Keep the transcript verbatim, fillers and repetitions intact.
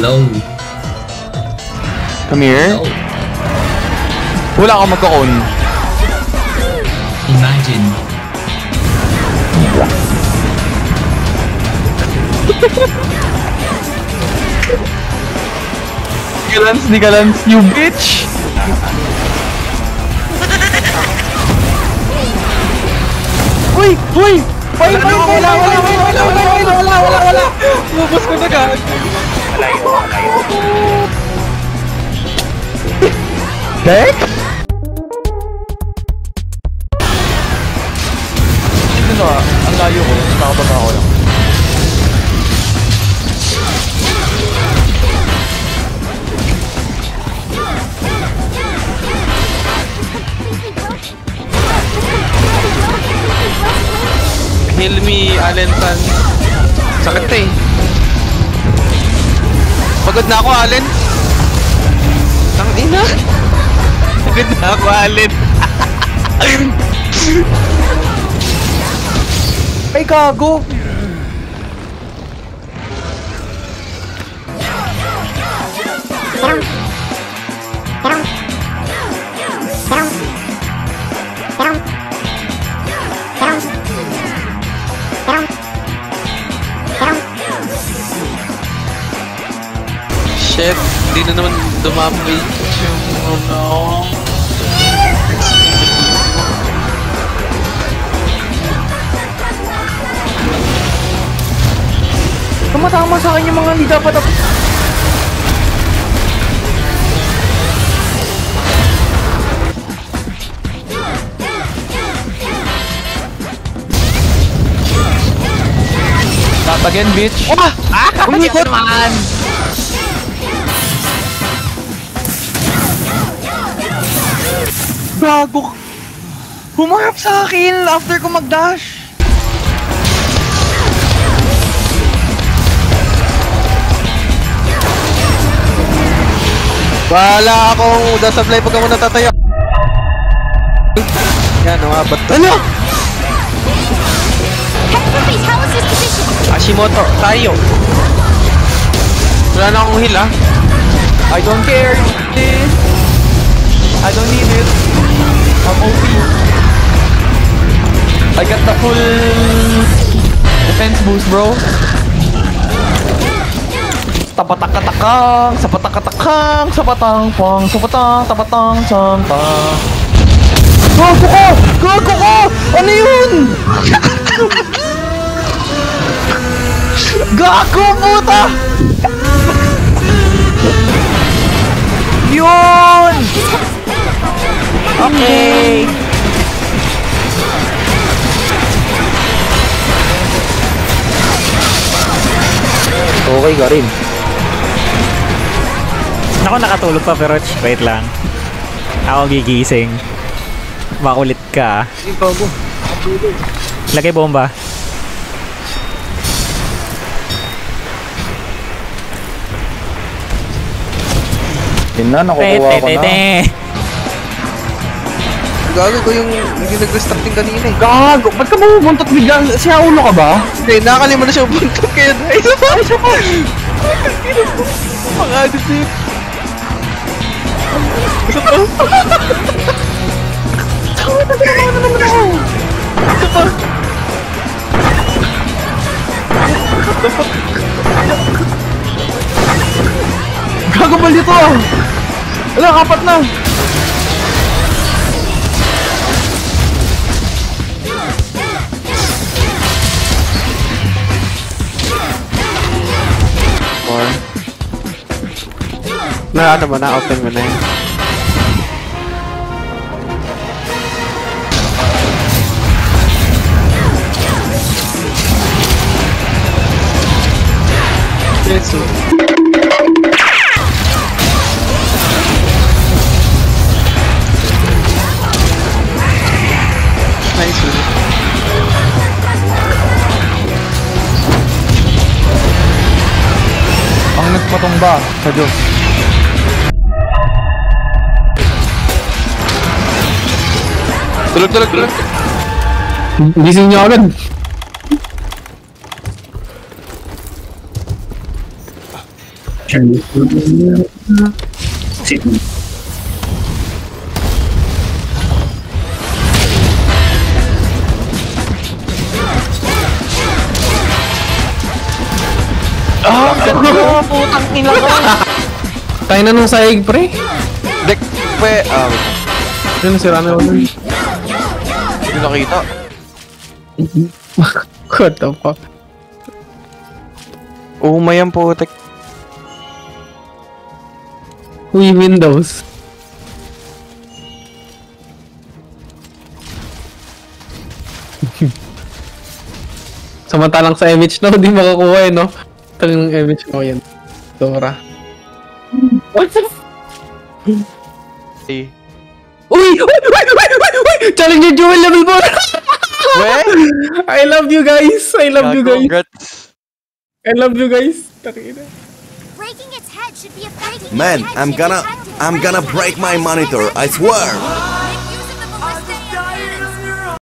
Low. Come here. Low. Wala akong magka-own. Imagine. Nikalans, Nikalans, you bitch! Uy! Uy! Wala, wala, wala, wala, wala, wala, wala, wala, wala, wala! Ubus ko na gag! Dex? Ito na, ang layo ko, nakababa ko lang. Heal me, Allen Tan. Sakit eh. Pagod na ako, Allen. Tangina. Pagod na ako, Allen. Ay, gago. Parang. Parang. Parang. Parang. Shit, di na naman dumamage. Oh no. Tumatama sa akin yung mga hindi dapat ako. Tap again, bitch. Oh! Ah! Umikot! Man! Gago! Humarap sa akin after ko mag-dash! Wala akong uda sa play pag ako natataya! Yan, umabat. Ano? Ashimoto, tayo! Wala na akong heal ah! I don't care! I don't need it. I'm O P. I got the full defense boost, bro. Tapatakatakang, sapatakatakang, sapatangpang, sapatang, tapatang, sangpang. Gago ko! Gago ko! Ano yun? Gago, puta! Yun! Okay. Okay ka rin. Ako nakatulog pa pero wait lang. Ako gigising. Makulit ka. Lagay bomba. Yun na, nakukuha ko na. Gago ko yung nag-restructing kanina eh. Gago! Ba't ka mabubuntot biglang? Siya ulo ka ba? Hindi, nakakaliman na siya mabuntot kayo. Ay, isa pa! Ay, isa pa! Mga adisip! Isa pa! Nagkakamahan na naman ako! Isa pa! Gago ba dito ah! Wala, kapat na! Na ano ba na? Open mo na yun. Jetsu. Nice one. Ang nagpatumba sa Diyos. Tulog, tulog, tulog! Gising niyo agad! Can you see me? Ah, oh, putang ina ka. Kainan ng saig, pre. Dek, pe. Um, yun, sira na yun. Hindi nakita. What the fuck? Umayang putek. We Windows. Samantalang sa image na, no, hindi makakuha eh, no? Tanging image mo yan, Dora. What the f... Hey. Uy! Uy! Uy! Uy! Uy! Uy! Challenger Jewel level four! What? I love you guys! I love you guys! I love you guys! Man, I'm gonna... I'm gonna break my monitor, I swear!